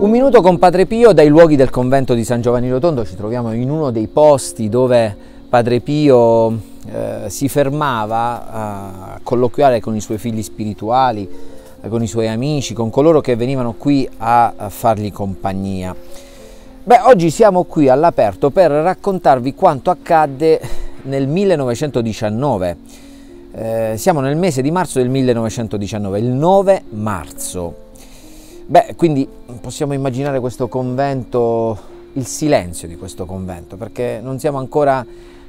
Un minuto con Padre Pio dai luoghi del convento di San Giovanni Rotondo. Ci troviamo in uno dei posti dove Padre Pio si fermava a colloquiare con i suoi figli spirituali, con i suoi amici, con coloro che venivano qui a fargli compagnia. Beh, oggi siamo qui all'aperto per raccontarvi quanto accadde nel 1919. Siamo nel mese di marzo del 1919, il 9 marzo. Beh, quindi possiamo immaginare questo convento, il silenzio di questo convento, perché non siamo ancora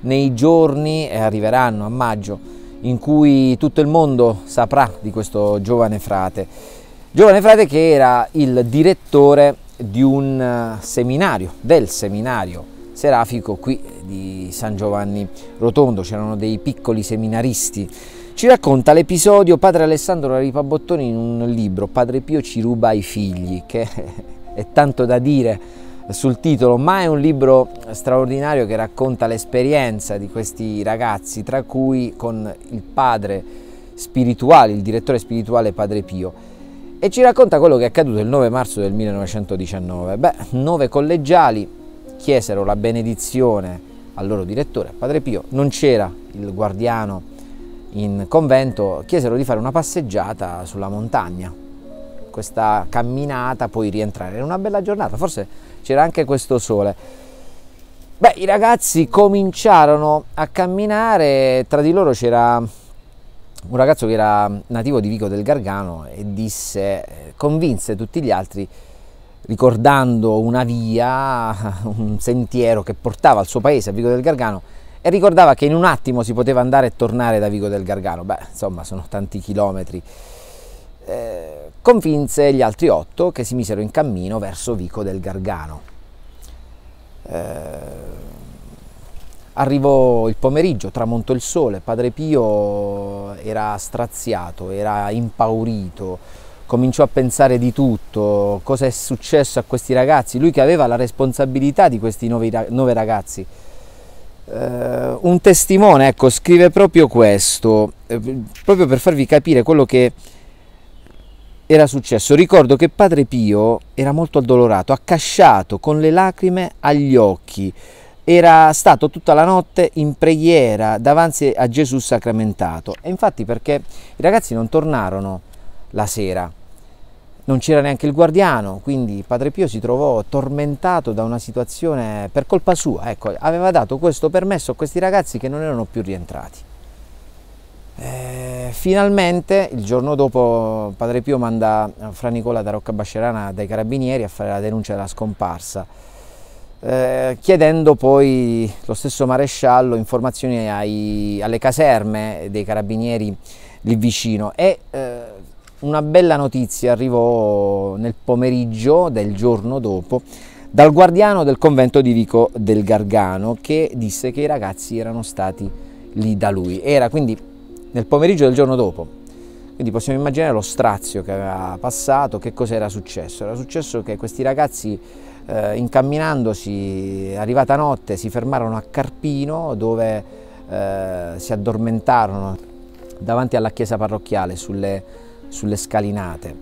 nei giorni, e arriveranno a maggio, in cui tutto il mondo saprà di questo giovane frate che era il direttore di un seminario, del seminario serafico qui di San Giovanni Rotondo. C'erano dei piccoli seminaristi. Ci racconta l'episodio Padre Alessandro Ripabottoni in un libro, Padre Pio ci ruba i figli, che è tanto da dire sul titolo, ma è un libro straordinario che racconta l'esperienza di questi ragazzi, tra cui con il padre spirituale, il direttore spirituale Padre Pio, e ci racconta quello che è accaduto il 9 marzo del 1919. Beh, 9 collegiali chiesero la benedizione al loro direttore, Padre Pio. Non c'era il guardiano in convento, chiesero di fare una passeggiata sulla montagna, questa camminata, poi rientrare. Era una bella giornata, forse c'era anche questo sole. Beh, i ragazzi cominciarono a camminare, tra di loro c'era un ragazzo che era nativo di Vico del Gargano e convinse tutti gli altri, ricordando una via, un sentiero che portava al suo paese, a Vico del Gargano, e ricordava che in un attimo si poteva andare e tornare da Vico del Gargano. Beh, insomma, sono tanti chilometri. Convinse gli altri 8 che si misero in cammino verso Vico del Gargano. Arrivò il pomeriggio, tramontò il sole, Padre Pio era straziato, era impaurito, cominciò a pensare di tutto, cosa è successo a questi ragazzi, lui che aveva la responsabilità di questi 9 ragazzi. Un testimone, ecco, scrive proprio questo, proprio per farvi capire quello che era successo. Ricordo che Padre Pio era molto addolorato, accasciato, con le lacrime agli occhi. Era stato tutta la notte in preghiera davanti a Gesù sacramentato. E infatti, perché i ragazzi non tornarono la sera, non c'era neanche il guardiano, quindi Padre Pio si trovò tormentato da una situazione per colpa sua. Ecco, aveva dato questo permesso a questi ragazzi che non erano più rientrati. Finalmente, il giorno dopo, Padre Pio manda Fra Nicola da Rocca Bacerana dai carabinieri a fare la denuncia della scomparsa, chiedendo poi lo stesso maresciallo informazioni alle caserme dei carabinieri lì vicino. Una bella notizia arrivò nel pomeriggio del giorno dopo dal guardiano del convento di Vico del Gargano, che disse che i ragazzi erano stati lì da lui. Era quindi nel pomeriggio del giorno dopo, quindi possiamo immaginare lo strazio che aveva passato. Che cosa era successo? Era successo che questi ragazzi, incamminandosi, arrivata notte, si fermarono a Carpino, dove si addormentarono davanti alla chiesa parrocchiale sulle scalinate.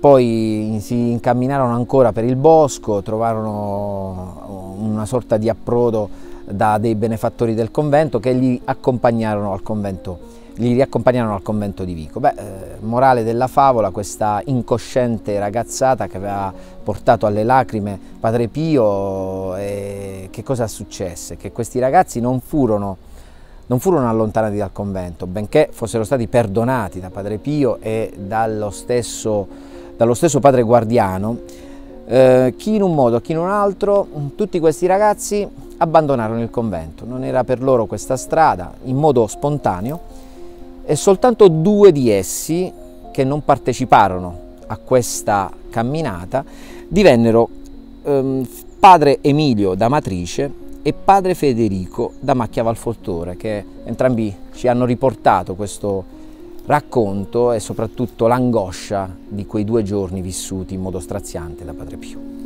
Poi si incamminarono ancora per il bosco, trovarono una sorta di approdo da dei benefattori del convento che li riaccompagnarono al convento di Vico. Beh, morale della favola, questa incosciente ragazzata che aveva portato alle lacrime Padre Pio. Che cosa successe? Che questi ragazzi non furono allontanati dal convento, benché fossero stati perdonati da Padre Pio e dallo stesso padre guardiano. Chi in un modo, chi in un altro, tutti questi ragazzi abbandonarono il convento. Non era per loro questa strada, in modo spontaneo, e soltanto 2 di essi, che non parteciparono a questa camminata, divennero Padre Emilio d'Amatrice e Padre Federico da Macchiavalfoltore, che entrambi ci hanno riportato questo racconto e soprattutto l'angoscia di quei 2 giorni vissuti in modo straziante da Padre Pio.